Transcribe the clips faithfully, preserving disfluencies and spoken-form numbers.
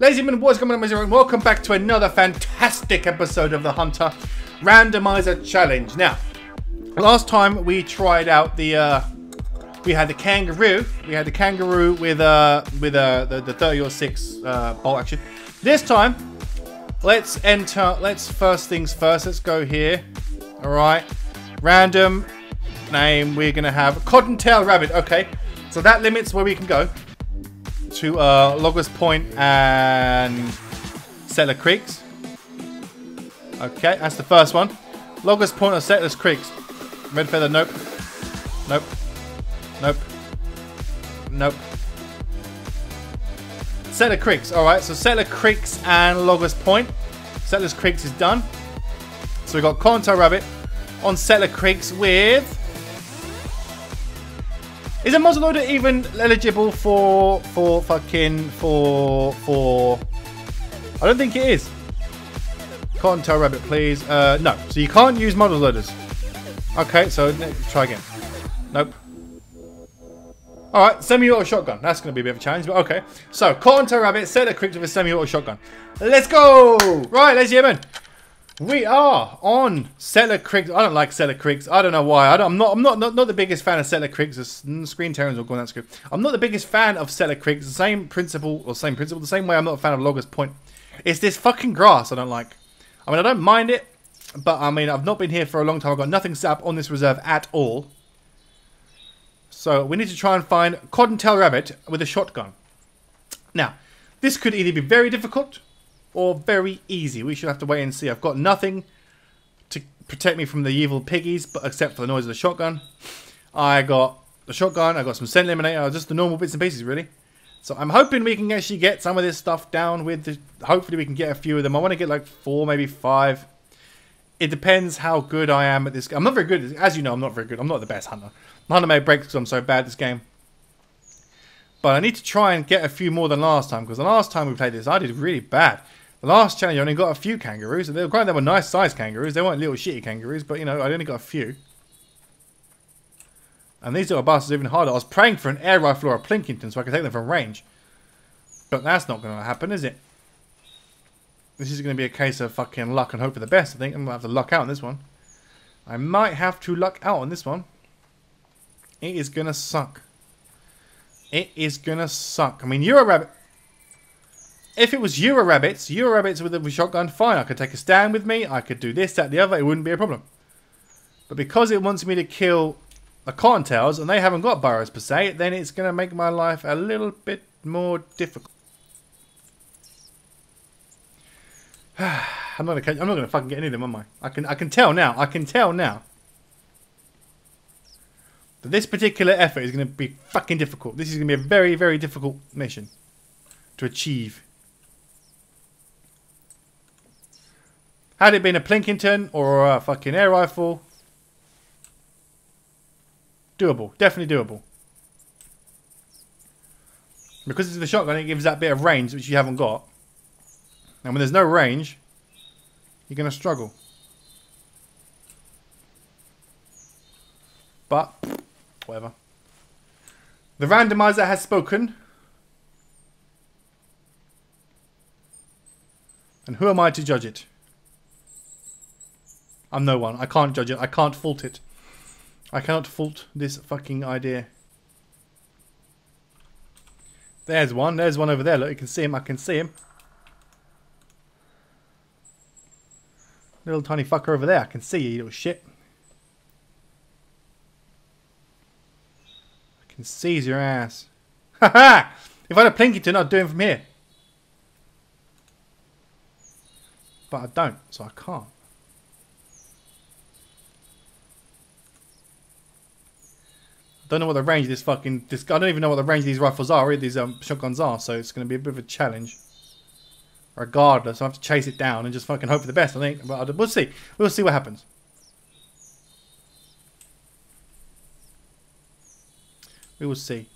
Ladies and gentlemen, what's going on, and welcome back to another fantastic episode of the Hunter Randomizer Challenge. Now, last time we tried out the, uh, we had the kangaroo, we had the kangaroo with uh, with uh, the, the thirty or six uh, bolt action. This time, let's enter, let's first things first, let's go here, all right, random name, we're going to have Cottontail Rabbit, okay, so that limits where we can go. To uh, Logger's Point and Settler Creeks. Okay, that's the first one. Logger's Point or Settler's Creeks. Red Feather, nope. Nope. Nope. Nope. Settler Creeks, alright. So Settler Creeks and Logger's Point. Settler's Creeks is done. So we got Cottontail Rabbit on Settler Creeks with... Is a muzzleloader even eligible for for fucking for for? I don't think it is. Cottontail Rabbit, please. Uh, no, so you can't use muzzleloaders. Okay, so try again. Nope. All right, semi-auto shotgun. That's going to be a bit of a challenge, but okay. So Cottontail Rabbit, Settler Creeks with a semi-auto shotgun. Let's go. Right, ladies and gentlemen, we are on Settler Creeks. I don't like Settler Creeks. I don't know why. I don't, I'm not. I'm not, not. Not the biggest fan of Settler Creeks. The screen terrors will go on that script. I'm not the biggest fan of Settler Creeks. The same principle, or same principle, the same way I'm not a fan of Logger's Point. It's this fucking grass I don't like. I mean, I don't mind it, but I mean, I've not been here for a long time. I've got nothing set up on this reserve at all. So we need to try and find Cottontail Rabbit with a shotgun. Now, this could either be very difficult or very easy. We should have to wait and see. I've got nothing to protect me from the evil piggies, but except for the noise of the shotgun. I got the shotgun, I got some scent eliminator, just the normal bits and pieces really. So I'm hoping we can actually get some of this stuff down with the, hopefully we can get a few of them. I want to get like four, maybe five. It depends how good I am at this game. I'm not very good, as you know, I'm not very good. I'm not the best hunter. My hunter made breaks because I'm so bad at this game. But I need to try and get a few more than last time, because the last time we played this, I did really bad. The last challenge, I only got a few kangaroos. They were great. They were nice-sized kangaroos. They weren't little shitty kangaroos, but you know, I only got a few. And these little bastards are even harder. I was praying for an air rifle or a Plinkington so I could take them from range, but that's not going to happen, is it? This is going to be a case of fucking luck and hope for the best. I think I'm going to have to luck out on this one. I might have to luck out on this one. It is going to suck. It is going to suck. I mean, Euro rabbit. If it was Euro rabbits, Euro rabbits with a shotgun, fine. I could take a stand with me. I could do this, that, the other. It wouldn't be a problem. But because it wants me to kill the cottontails, and they haven't got burrows per se, then it's going to make my life a little bit more difficult. I'm not going to. I'm not going to fucking get any of them, am I? I can. I can tell now. I can tell now that this particular effort is going to be fucking difficult. This is going to be a very, very difficult mission to achieve. Had it been a Plinkington or a fucking air rifle, doable, definitely doable. Because it's the shotgun, it gives that bit of range which you haven't got. And when there's no range, you're going to struggle. But, whatever. The randomizer has spoken. And who am I to judge it? I'm no one. I can't judge it. I can't fault it. I cannot fault this fucking idea. There's one. There's one over there. Look, you can see him. I can see him. Little tiny fucker over there. I can see you, you little shit. I can seize your ass. Ha ha! If I had a Plinkington, I'd do him from here. But I don't, so I can't. Don't know what the range of this fucking... This, I don't even know what the range of these rifles are, or these um, shotguns are, so it's going to be a bit of a challenge. Regardless, I have to chase it down and just fucking hope for the best, I think. But we'll see. We'll see what happens. We will see.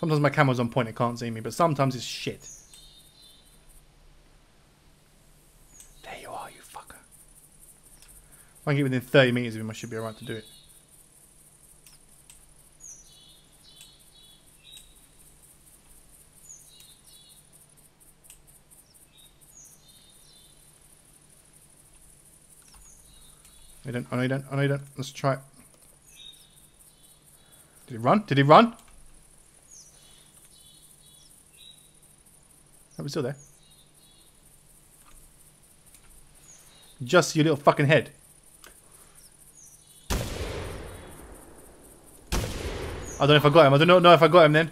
Sometimes my camera's on point, it can't see me, but sometimes it's shit. If I can get within thirty meters of him, I should be alright to do it. I don't, I don't, I don't. Let's try it. Did he run? Did he run? I was still there. Just your little fucking head. I don't know if I got him. I don't know if I got him then.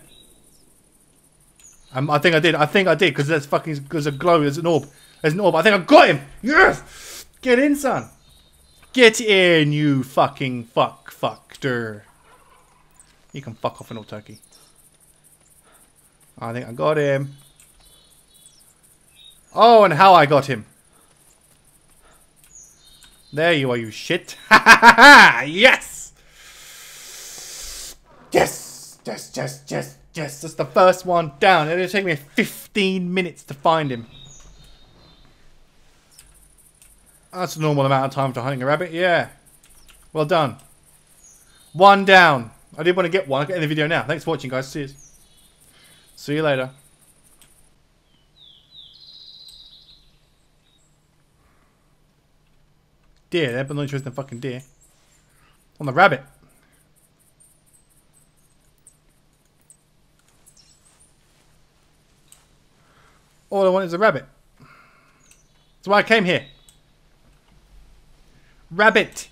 Um, I think I did. I think I did because there's fucking there's a glow. There's an orb. There's an orb. I think I got him. Yes. Get in, son. Get in, you fucking fuck fucker. You can fuck off an old turkey. I think I got him. Oh, and how I got him. There you are, you shit. Ha ha ha ha! Yes! Yes! Yes, yes, yes, yes. That's the first one down. It'll take me fifteen minutes to find him. That's a normal amount of time for hunting a rabbit, yeah. Well done. One down. I did want to get one. I can end the video now. Thanks for watching, guys. Cheers. See you later. Deer. They're more interested in fucking deer. On the rabbit. All I want is a rabbit. That's why I came here. Rabbit.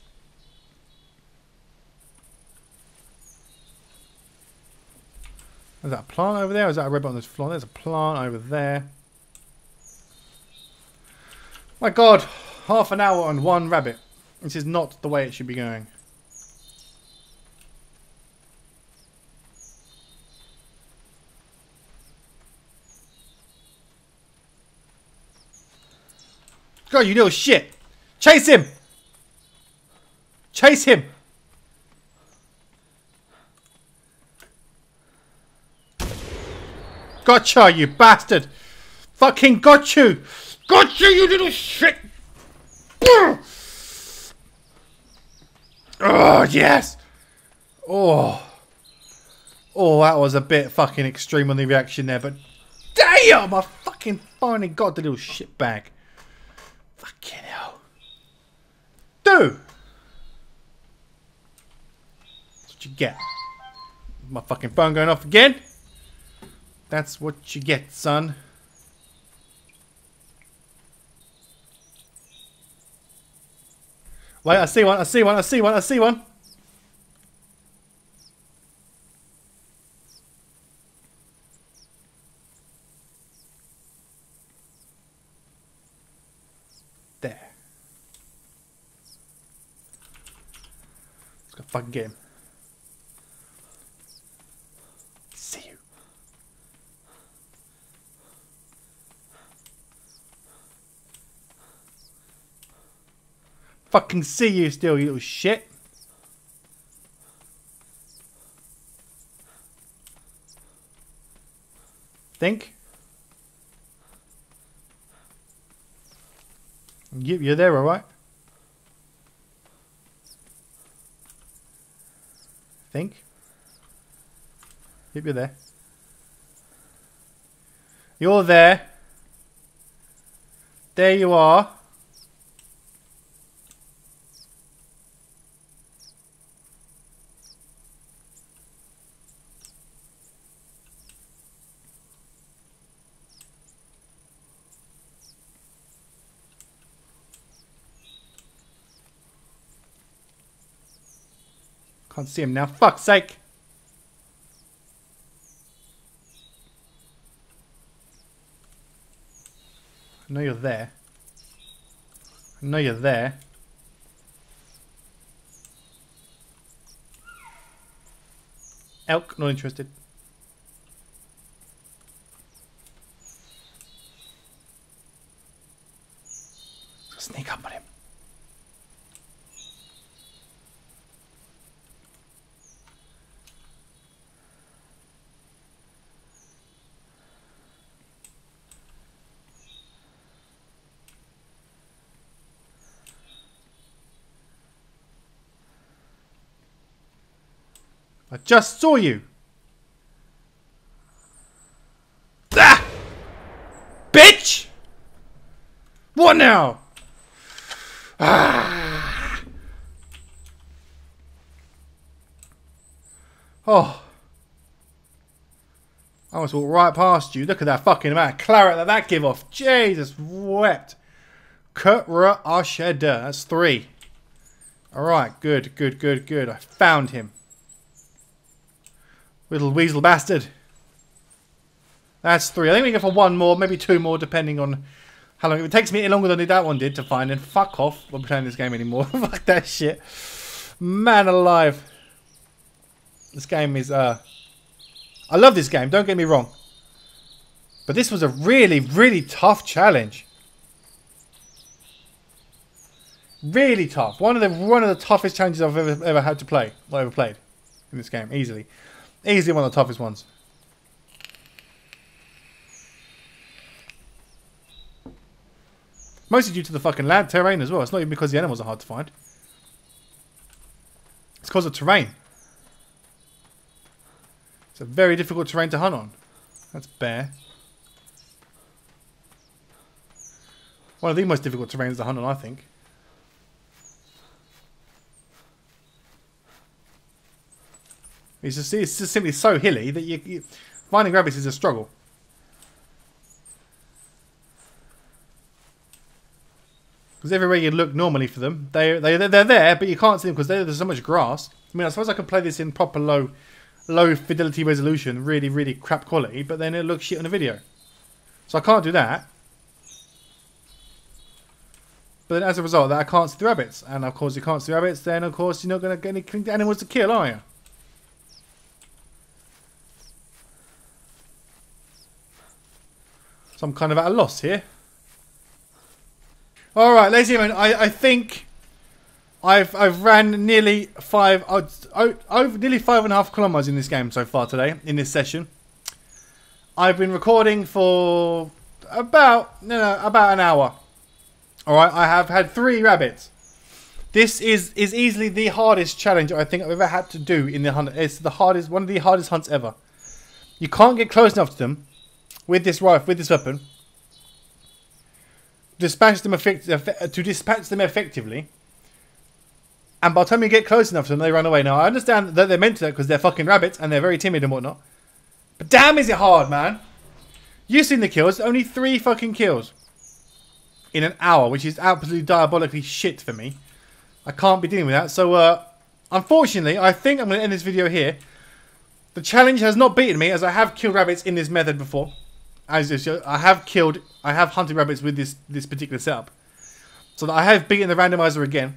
Is that a plant over there? Or is that a rabbit on this floor? There's a plant over there. My God, half an hour on one rabbit. This is not the way it should be going. God, you little shit! Chase him! Chase him! Gotcha, you bastard! Fucking got you! Gotcha, you little shit! Oh, yes! Oh. Oh, that was a bit fucking extreme on the reaction there, but damn! I fucking finally got the little shit bag. Fucking hell. Dude! You get my fucking phone going off again. That's what you get, son. Wait, I see one, I see one, I see one, I see one. There. Let's go fucking get him. Fucking see you still, you little shit. Think. Yep, you're there, alright? Think. Yep, you're there. You're there. There you are. Can't see him now. Fuck's sake! I know you're there. I know you're there. Elk, not interested. Sneak up on him. I just saw you. Ah! Bitch! What now? Ah! Oh. I almost walked right past you. Look at that fucking amount of claret that that give off. Jesus wept. Kura Asheda. That's three. Alright, good, good, good, good. I found him. Little weasel bastard. That's three. I think we can go for one more, maybe two more, depending on how long. If it takes me longer than that one did to find, then fuck off. I'm not playing this game anymore. Fuck that shit. Man alive. This game is, uh... I love this game, don't get me wrong. But this was a really, really tough challenge. Really tough. One of the one of the toughest challenges I've ever ever had to play. Or ever played in this game. Easily. Easily one of the toughest ones. Mostly due to the fucking land terrain as well. It's not even because the animals are hard to find. It's because of terrain. It's a very difficult terrain to hunt on. That's bare. One of the most difficult terrains to hunt on, I think. It's just, it's just simply so hilly that you, you, finding rabbits is a struggle. Because everywhere you look normally for them, they, they, they're there, but you can't see them because there's so much grass. I mean, I suppose I could play this in proper low low fidelity resolution, really, really crap quality, but then it looks shit on the video. So I can't do that. But then as a result of that, I can't see the rabbits. And of course you can't see the rabbits, then of course you're not going to get any animals to kill, are you? So I'm kind of at a loss here. Alright, ladies and gentlemen, I, I think I've I've ran nearly five uh, over nearly five and a half kilometers in this game so far today, in this session. I've been recording for about no no about an hour. Alright, I have had three rabbits. This is, is easily the hardest challenge I think I've ever had to do in the hunt. It's the hardest one of the hardest hunts ever. You can't get close enough to them with this rifle, with this weapon. Dispatch them effect to dispatch them effectively, and by the time you get close enough to them, they run away. Now I understand that they're meant to, because they're fucking rabbits and they're very timid and whatnot. But damn, is it hard, man! You've seen the kills, only three fucking kills in an hour, which is absolutely diabolically shit for me. I can't be dealing with that. So, uh, unfortunately, I think I'm going to end this video here. The challenge has not beaten me, as I have killed rabbits in this method before. As I have killed, I have hunted rabbits with this this particular setup, so that I have beaten the randomizer again.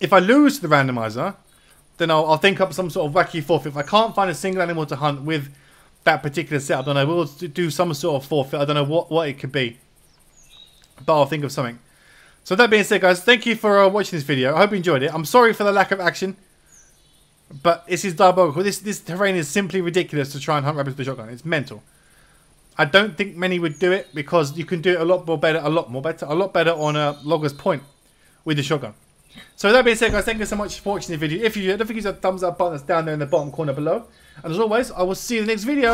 If I lose the randomizer, then I'll, I'll think up some sort of wacky forfeit. If I can't find a single animal to hunt with that particular setup, then I will do some sort of forfeit. I don't know what what it could be, but I'll think of something. So that being said, guys, thank you for uh, watching this video. I hope you enjoyed it. I'm sorry for the lack of action, but this is diabolical. This this terrain is simply ridiculous to try and hunt rabbits with a shotgun. It's mental. I don't think many would do it, because you can do it a lot more better, a lot more better, a lot better on a Logger's Point with the shotgun. So with that being said, guys, thank you so much for watching the video. If you did, don't forget to hit the thumbs up button that's down there in the bottom corner below. And as always, I will see you in the next video.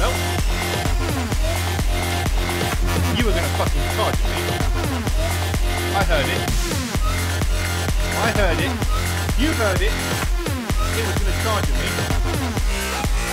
Hello? You were going to fucking charge me. I heard it. I heard it. You heard it. It was going to charge me.